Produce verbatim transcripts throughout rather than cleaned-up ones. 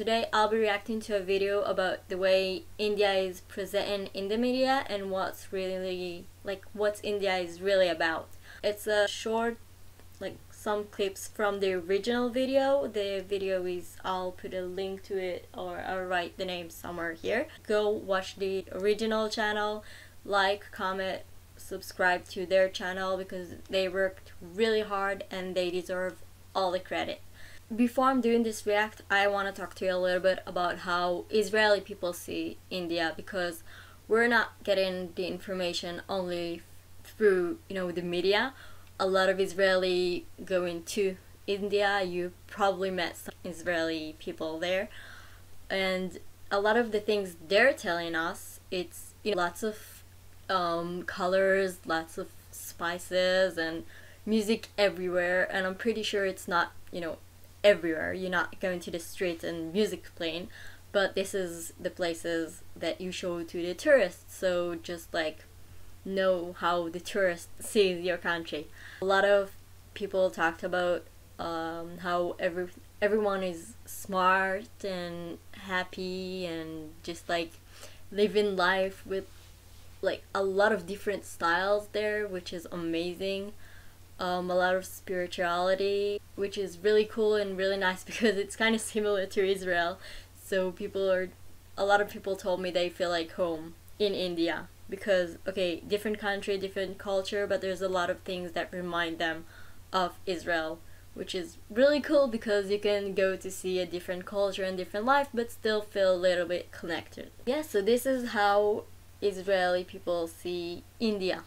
Today I'll be reacting to a video about the way India is presented in the media and what's really like what India is really about. It's a short, like some clips from the original video. The video is, I'll put a link to it or I'll write the name somewhere here. Go watch the original channel, like, comment, subscribe to their channel because they worked really hard and they deserve all the credit. Before I'm doing this react, I want to talk to you a little bit about how Israeli people see India, because we're not getting the information only through, you know, the media. A lot of Israeli going to India, you probably met some Israeli people there, and a lot of the things they're telling us, it's, you know, lots of um, colors, lots of spices and music everywhere, and I'm pretty sure it's not, you know, everywhere. You're not going to the streets and music playing, but this is the places that you show to the tourists, so just like know how the tourist sees your country. A lot of people talked about um, how every everyone is smart and happy and just like living life with like a lot of different styles there, which is amazing. Um, a lot of spirituality, which is really cool and really nice because it's kind of similar to Israel. So people are, a lot of people told me they feel like home in India because, okay, different country, different culture, but there's a lot of things that remind them of Israel, which is really cool because you can go to see a different culture and different life, but still feel a little bit connected. Yeah, so this is how Israeli people see India.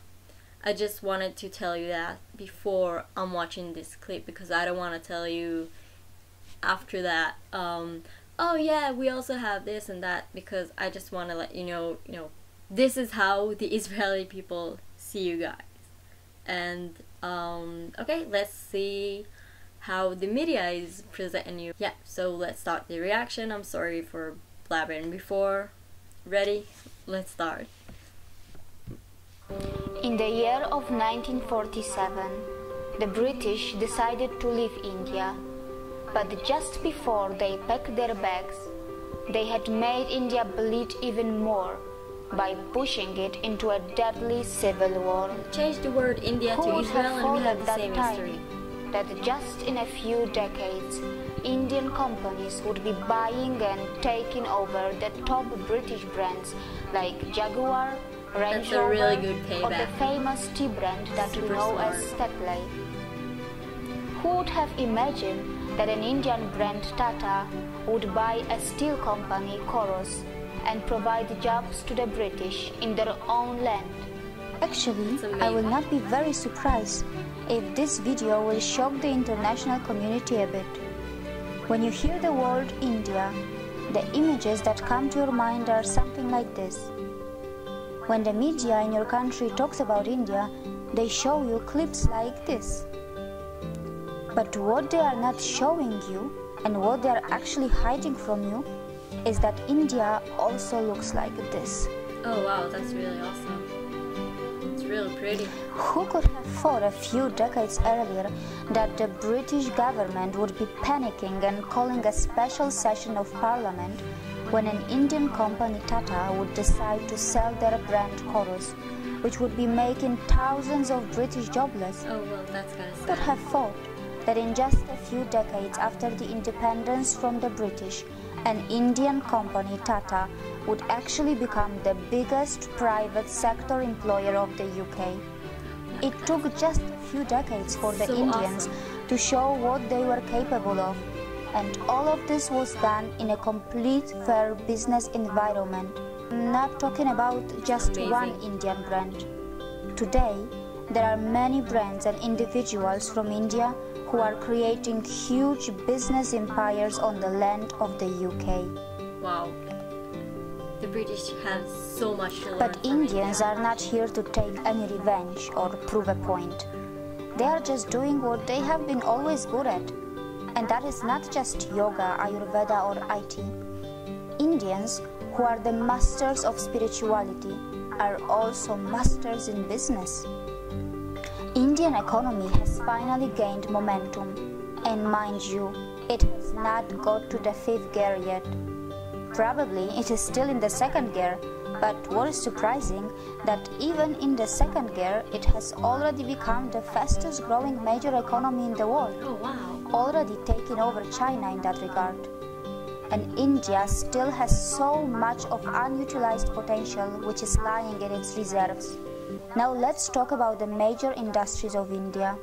I just wanted to tell you that before I'm watching this clip because I don't want to tell you after that, um, oh yeah, we also have this and that, because I just want to let you know, you know, this is how the Israeli people see you guys. And, um, okay, let's see how the media is presenting you. Yeah, so let's start the reaction. I'm sorry for blabbering before. Ready? Let's start. In the year of nineteen forty-seven, the British decided to leave India, but just before they packed their bags, they had made India bleed even more by pushing it into a deadly civil war. Change the word India to Israel and we have the same history. That just in a few decades, Indian companies would be buying and taking over the top British brands like Jaguar, Range Rover, really good payback. Or the famous tea brand that Super we know smart. as Tetley. Who would have imagined that an Indian brand Tata would buy a steel company, Corus, and provide jobs to the British in their own land? Actually, I will not be very surprised if this video will shock the international community a bit. When you hear the word India, the images that come to your mind are something like this. When the media in your country talks about India, they show you clips like this. But what they are not showing you, and what they are actually hiding from you, is that India also looks like this. Oh wow, that's really awesome. It's really pretty. Who could have thought a few decades earlier that the British government would be panicking and calling a special session of parliament when an Indian company Tata would decide to sell their brand Corus, which would be making thousands of British jobless? Oh well, that's kind of sad. Could have thought that in just a few decades after the independence from the British, an Indian company Tata would actually become the biggest private sector employer of the U K. It took just a few decades for the so Indians awesome. to show what they were capable of. And all of this was done in a complete fair business environment. I'm not talking about just Amazing. one Indian brand. Today, there are many brands and individuals from India who are creating huge business empires on the land of the U K. Wow, the British have so much to learn. But Indians are not here to take any revenge or prove a point. They are just doing what they have been always good at. And that is not just yoga, Ayurveda or I T. Indians, who are the masters of spirituality, are also masters in business. Indian economy has finally gained momentum. And mind you, It has not got to the fifth gear yet. Probably it is still in the second gear, but what is surprising that even in the second gear it has already become the fastest growing major economy in the world, oh, wow. already taking over China in that regard. And India still has so much of unutilized potential which is lying in its reserves. Now let's talk about the major industries of India.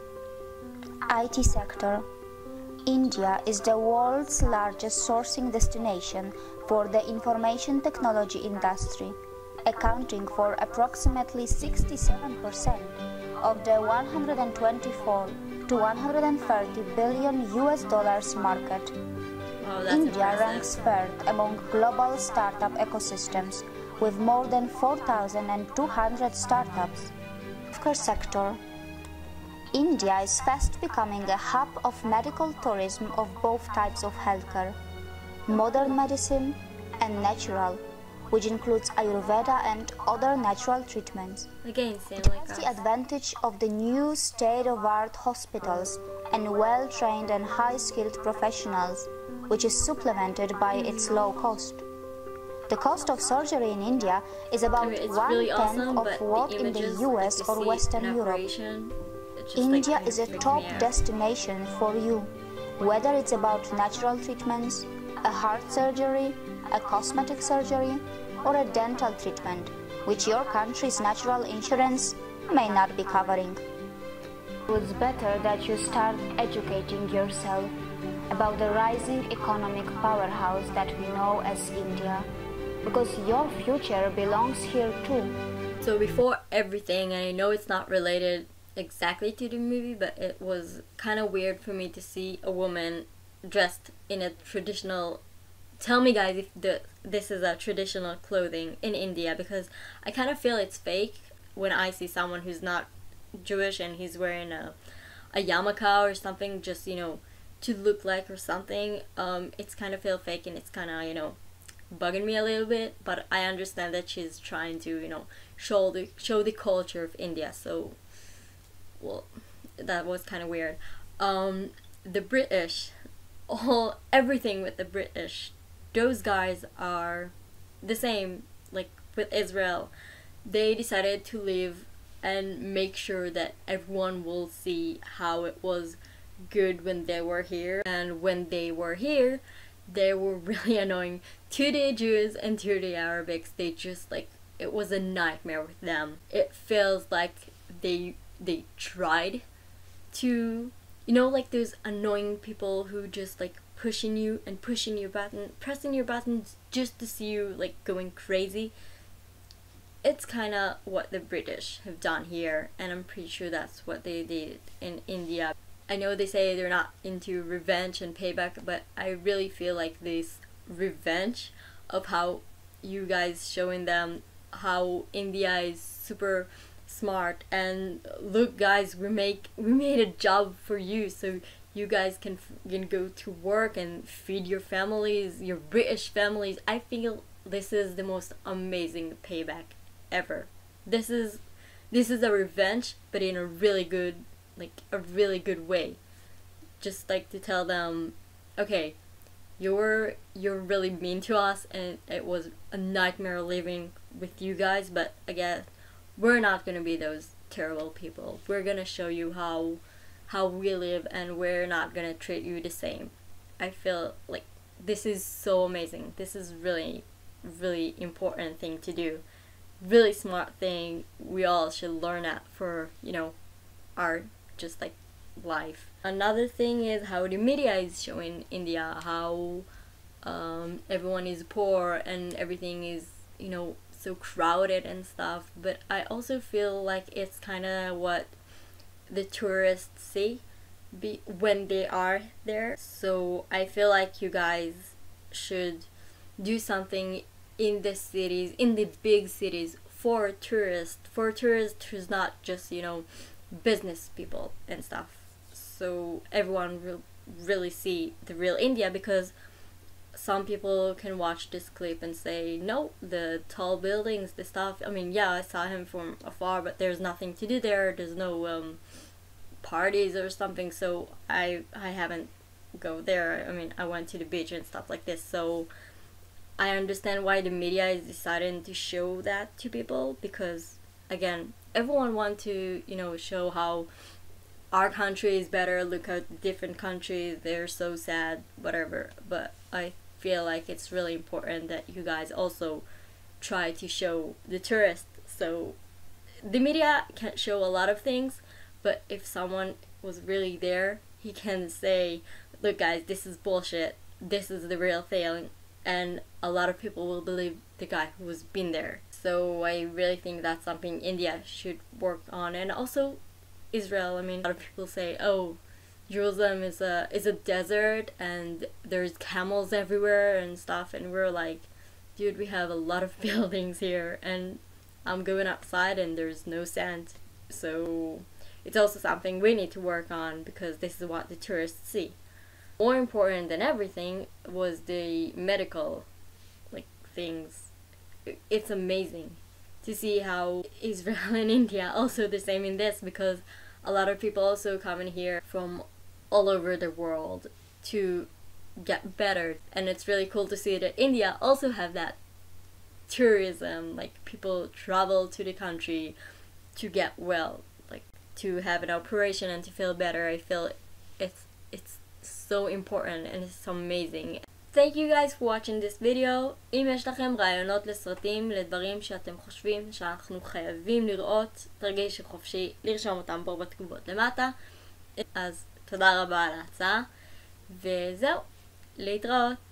I T sector. India is the world's largest sourcing destination for the information technology industry, accounting for approximately sixty-seven percent of the one hundred twenty-four to one hundred thirty billion U S dollars market. Oh, India ranks third among global startup ecosystems with more than four thousand two hundred startups. Healthcare sector. India is fast becoming a hub of medical tourism of both types of healthcare, modern medicine and natural, which includes Ayurveda and other natural treatments. Again, same it like has us. The advantage of the new state-of-art hospitals and well-trained and high-skilled professionals, which is supplemented by its low cost. The cost of surgery in India is about I mean, one really tenth awesome, of what in the U S or Western Europe. India like is a top destination for you, whether it's about natural treatments, a heart surgery, a cosmetic surgery, or a dental treatment, which your country's natural insurance may not be covering. It's better that you start educating yourself about the rising economic powerhouse that we know as India, because your future belongs here too. So before everything, and I know it's not related exactly to the movie, but it was kind of weird for me to see a woman dressed in a traditional, tell me guys if the, this is a traditional clothing in India, because I kind of feel it's fake when I see someone who's not Jewish and he's wearing a, a yarmulke or something, just, you know, to look like or something. Um, it's kind of feel fake and it's kind of, you know, bugging me a little bit, but I understand that she's trying to, you know, show the, show the culture of India, so well, that was kind of weird. Um, the British, all, everything with the British, those guys are the same, like with Israel. They decided to leave and make sure that everyone will see how it was good when they were here, and when they were here they were really annoying to the Jews and to the Arabics. They just, like, it was a nightmare with them. It feels like they they tried to, you know, like those annoying people who just like pushing you and pushing your button, pressing your buttons just to see you like going crazy. It's kind of what the British have done here, and I'm pretty sure that's what they did in India. I know they say they're not into revenge and payback, but I really feel like this revenge of how you guys showing them how India is super smart and look guys, we make we made a job for you so you guys can, can go to work and feed your families, your British families. I feel this is the most amazing payback ever. This is this is a revenge, but in a really good way. Like a really good way, just like to tell them, okay, you're you're really mean to us and it was a nightmare living with you guys, but again, we're not gonna be those terrible people. We're gonna show you how how we live and we're not gonna treat you the same. I feel like this is so amazing. This is really, really important thing to do, really smart thing. We all should learn that for, you know, our just like life. Another thing is how the media is showing India, how um, everyone is poor and everything is, you know, so crowded and stuff, but I also feel like it's kind of what the tourists see be when they are there. So I feel like you guys should do something in the cities, in the big cities, for tourists, for tourists who's not just, you know, business people and stuff, so everyone will really see the real India, because some people can watch this clip and say, no, the tall buildings, the stuff, I mean, yeah, I saw him from afar, but there's nothing to do there, there's no um, parties or something, so I I haven't go there. I mean, I went to the beach and stuff like this. So I understand why the media is deciding to show that to people, because again, everyone wants to, you know, show how our country is better, look at different countries, they're so sad, whatever. But I feel like it's really important that you guys also try to show the tourists. So the media can show a lot of things, but if someone was really there, he can say, look guys, this is bullshit, this is the real thing, and a lot of people will believe the guy who's been there. So I really think that's something India should work on, and also Israel. I mean, a lot of people say, oh, Jerusalem is a is a desert and there's camels everywhere and stuff, and we're like, dude, we have a lot of buildings here, and I'm going outside and there's no sand. So it's also something we need to work on, because this is what the tourists see. More important than everything was the medical like things. It's amazing to see how Israel and India also the same in this, because a lot of people also come in here from all over the world to get better, and it's really cool to see that India also have that tourism, like people travel to the country to get well, like to have an operation and to feel better. I feel it's it's so important and it's amazing. Thank you guys for watching this video. אם יש לכם רעיונות לסרטים, לדברים שאתם חושבים שאנחנו חייבים לראות, תרגישו חופשי לרשום אותם פה בתגובות למטה. אז תודה רבה על ההצעה, וזהו, להתראות.